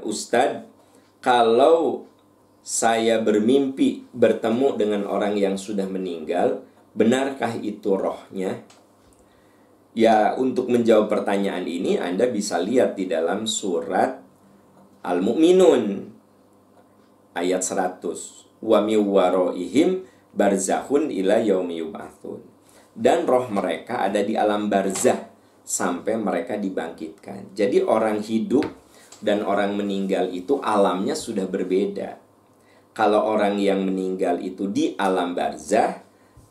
Ustadz, kalau saya bermimpi bertemu dengan orang yang sudah meninggal, benarkah itu rohnya? Ya, untuk menjawab pertanyaan ini Anda bisa lihat di dalam surat Al-Mu'minun ayat 100. Wa mi waroihim barzakhun ila yaumi yub'atsun. Dan roh mereka ada di alam barzah sampai mereka dibangkitkan. Jadi orang hidup dan orang meninggal itu alamnya sudah berbeda. Kalau orang yang meninggal itu di alam barzah,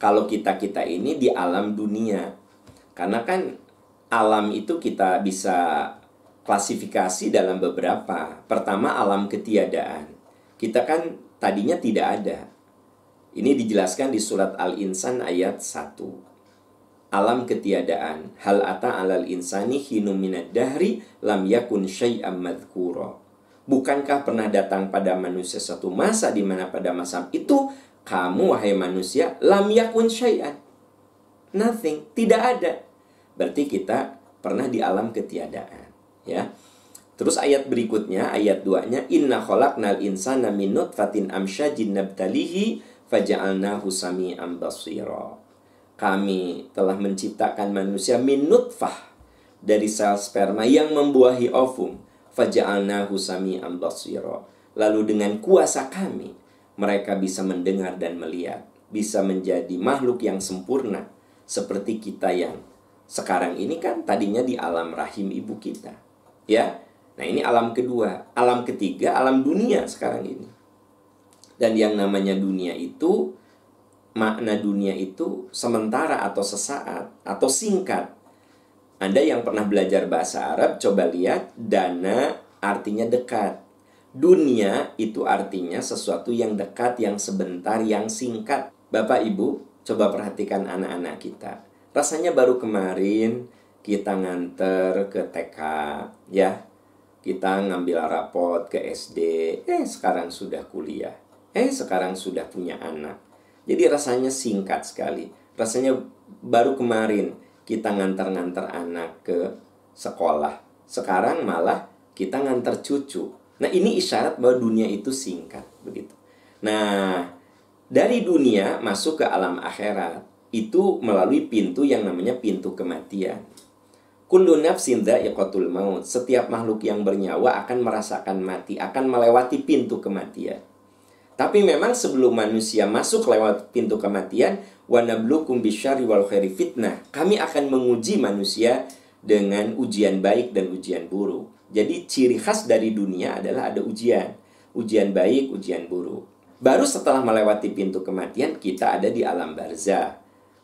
kalau kita-kita ini di alam dunia. Karena kan alam itu kita bisa klasifikasi dalam beberapa. Pertama, alam ketiadaan. Kita kan tadinya tidak ada. Ini dijelaskan di surat Al-Insan ayat 1. Alam ketiadaan. Hal ata alal insani hinum minad dahri lam yakun syai'am madhkura. Bukankah pernah datang pada manusia satu masa di mana pada masa itu kamu wahai manusia lam yakun syai'an. Nothing, tidak ada. Berarti kita pernah di alam ketiadaan, ya. Terus ayat berikutnya, ayat 2-nya inna khalaqnal insana min nutfatin amsyajin nabtalihi faja'alnahu sami'an basira. Kami telah menciptakan manusia min nutfah, dari sel sperma yang membuahi ovum, faja'alnahu sami'an basira. Lalu dengan kuasa kami mereka bisa mendengar dan melihat, bisa menjadi makhluk yang sempurna seperti kita yang sekarang ini kan tadinya di alam rahim ibu kita, ya. Nah, ini alam kedua. Alam ketiga, alam dunia sekarang ini. Dan yang namanya dunia itu, makna dunia itu sementara atau sesaat atau singkat. Anda yang pernah belajar bahasa Arab, coba lihat dana artinya dekat. Dunia itu artinya sesuatu yang dekat, yang sebentar, yang singkat. Bapak Ibu, coba perhatikan anak-anak kita. Rasanya baru kemarin kita nganter ke TK, ya. Kita ngambil rapot ke SD, sekarang sudah kuliah. Sekarang sudah punya anak. Jadi rasanya singkat sekali. Rasanya baru kemarin kita nganter-nganter anak ke sekolah. Sekarang malah kita nganter cucu. Nah, ini isyarat bahwa dunia itu singkat, begitu. Nah, dari dunia masuk ke alam akhirat itu melalui pintu yang namanya pintu kematian. Kullu nafsin dha'iqatul maut. Setiap makhluk yang bernyawa akan merasakan mati, akan melewati pintu kematian. Tapi memang sebelum manusia masuk lewat pintu kematian, wa nablukum bisyarri wal khairi fitnah. Kami akan menguji manusia dengan ujian baik dan ujian buruk. Jadi ciri khas dari dunia adalah ada ujian. Ujian baik, ujian buruk. Baru setelah melewati pintu kematian, kita ada di alam barzah.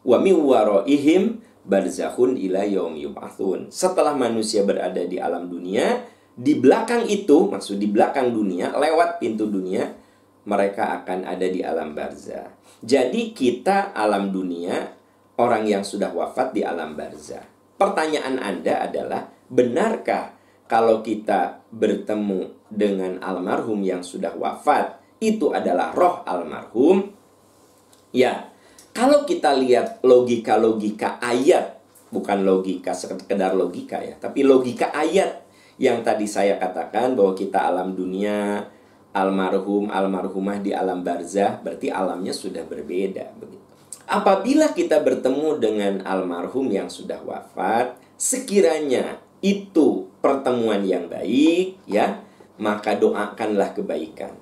Wa mi waroihim barzakhun ila yaumi yub'atsun. Setelah manusia berada di alam dunia, di belakang itu, maksud di belakang dunia, lewat pintu dunia, mereka akan ada di alam barzah. Jadi kita alam dunia, orang yang sudah wafat di alam barzah. Pertanyaan Anda adalah, benarkah kalau kita bertemu dengan almarhum yang sudah wafat, itu adalah roh almarhum? Ya, kalau kita lihat logika-logika ayat, bukan logika sekedar logika ya, tapi logika ayat yang tadi saya katakan bahwa kita alam dunia, almarhum, almarhumah di alam barzah, berarti alamnya sudah berbeda. Apabila kita bertemu dengan almarhum yang sudah wafat, sekiranya itu pertemuan yang baik, ya, maka doakanlah kebaikan.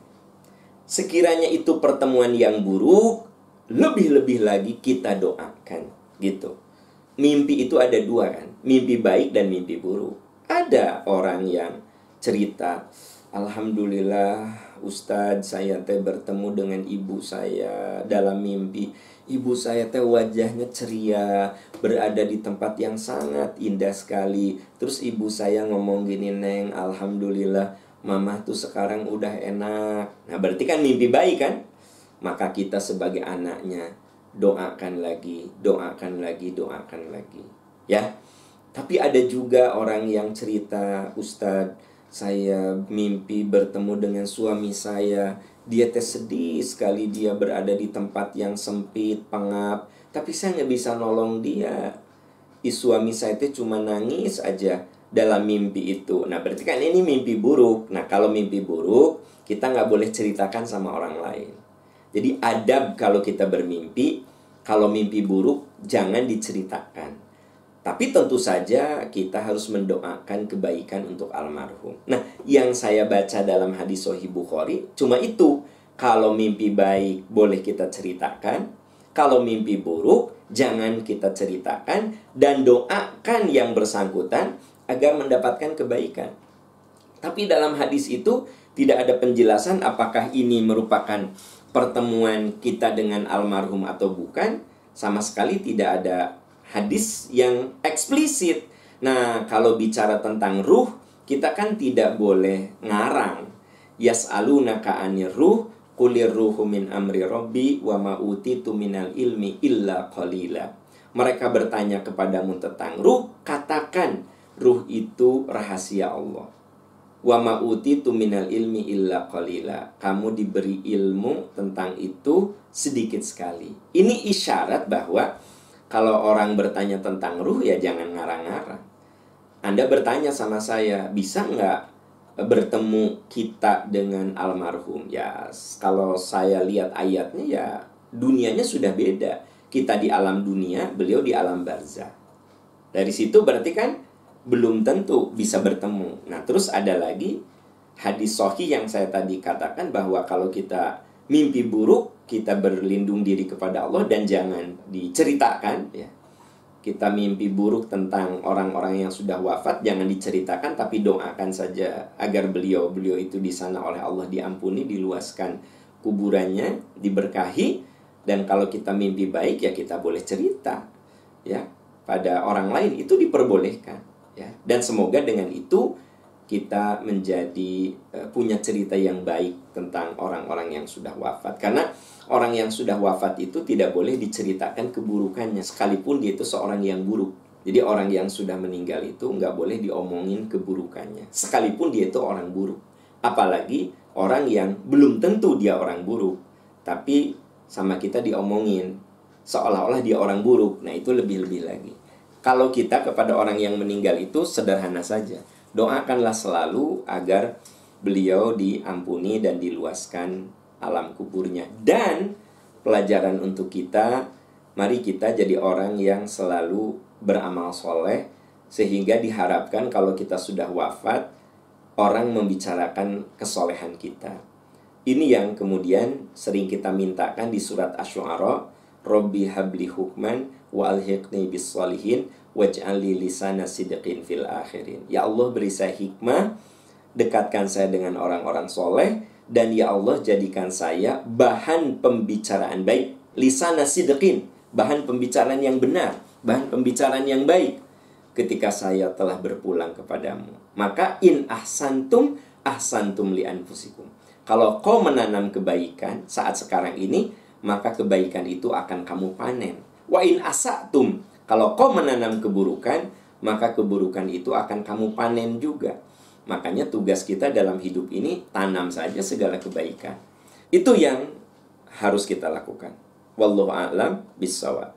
Sekiranya itu pertemuan yang buruk, lebih-lebih lagi kita doakan, gitu. Mimpi itu ada dua kan, mimpi baik dan mimpi buruk. Ada orang yang cerita, alhamdulillah Ustadz, saya teh bertemu dengan ibu saya dalam mimpi. Ibu saya teh wajahnya ceria, berada di tempat yang sangat indah sekali. Terus ibu saya ngomong gini, Neng, alhamdulillah Mama tuh sekarang udah enak. Nah, berarti kan mimpi baik kan? Maka kita sebagai anaknya doakan lagi, doakan lagi, doakan lagi, ya. Tapi ada juga orang yang cerita, Ustadz, saya mimpi bertemu dengan suami saya. Dia teh sedih sekali, dia berada di tempat yang sempit, pengap. Tapi saya nggak bisa nolong dia. Suami saya teh cuma nangis aja. dalam mimpi itu. Nah, berarti kan ini mimpi buruk. Nah, kalau mimpi buruk, kita nggak boleh ceritakan sama orang lain. Jadi adab kalau kita bermimpi, kalau mimpi buruk, jangan diceritakan. Tapi tentu saja kita harus mendoakan kebaikan untuk almarhum. Nah, yang saya baca dalam hadis Sahih Bukhari, cuma itu. Kalau mimpi baik, boleh kita ceritakan. Kalau mimpi buruk, jangan kita ceritakan. Dan doakan yang bersangkutan agar mendapatkan kebaikan. Tapi dalam hadis itu, tidak ada penjelasan apakah ini merupakan pertemuan kita dengan almarhum atau bukan. Sama sekali tidak ada hadis yang eksplisit. Nah, kalau bicara tentang ruh, kita kan tidak boleh ngarang. Yas'alunaka 'anir ruh, qulir ruhu min amri rabbi wa ma utitu minal ilmi illa qalila. Mereka bertanya kepadamu tentang ruh, katakan ruh itu rahasia Allah. Wa ma utitu minal ilmi illa qalila. Kamu diberi ilmu tentang itu sedikit sekali. Ini isyarat bahwa kalau orang bertanya tentang ruh, ya jangan ngarang-ngarang. Anda bertanya sama saya, bisa nggak bertemu kita dengan almarhum? Ya, kalau saya lihat ayatnya, ya dunianya sudah beda. Kita di alam dunia, beliau di alam barzah. Dari situ berarti kan belum tentu bisa bertemu. Nah, terus ada lagi hadis sahih yang saya tadi katakan bahwa kalau kita mimpi buruk, kita berlindung diri kepada Allah dan jangan diceritakan, ya. Kita mimpi buruk tentang orang-orang yang sudah wafat, jangan diceritakan, tapi doakan saja agar beliau itu di sana oleh Allah diampuni, diluaskan kuburannya, diberkahi. Dan kalau kita mimpi baik, ya kita boleh cerita, ya, pada orang lain, itu diperbolehkan, ya. Dan semoga dengan itu kita menjadi punya cerita yang baik tentang orang-orang yang sudah wafat. Karena orang yang sudah wafat itu tidak boleh diceritakan keburukannya, sekalipun dia itu seorang yang buruk. Jadi orang yang sudah meninggal itu nggak boleh diomongin keburukannya, sekalipun dia itu orang buruk. Apalagi orang yang belum tentu dia orang buruk, tapi sama kita diomongin seolah-olah dia orang buruk. Nah, itu lebih-lebih lagi. Kalau kita kepada orang yang meninggal itu sederhana saja. Doakanlah selalu agar beliau diampuni dan diluaskan alam kuburnya. Dan pelajaran untuk kita, mari kita jadi orang yang selalu beramal soleh, sehingga diharapkan kalau kita sudah wafat, orang membicarakan kesolehan kita. Ini yang kemudian sering kita mintakan di surat Asy-Syu'ara, Rabbi habli hukman wa alhiqni bis sholihin waj'alli lisana sidqin fil akhirin. Ya Allah, beri saya hikmah, dekatkan saya dengan orang-orang soleh, dan ya Allah, jadikan saya bahan pembicaraan baik. Lisana sidqin, bahan pembicaraan yang benar, bahan pembicaraan yang baik ketika saya telah berpulang kepadamu. Maka in ahsantum ahsantum li anfusikum. Kalau kau menanam kebaikan saat sekarang ini, maka kebaikan itu akan kamu panen. Wa in asatum, kalau kau menanam keburukan, maka keburukan itu akan kamu panen juga. Makanya tugas kita dalam hidup ini, tanam saja segala kebaikan. Itu yang harus kita lakukan. Wallahu a'lam bissawab.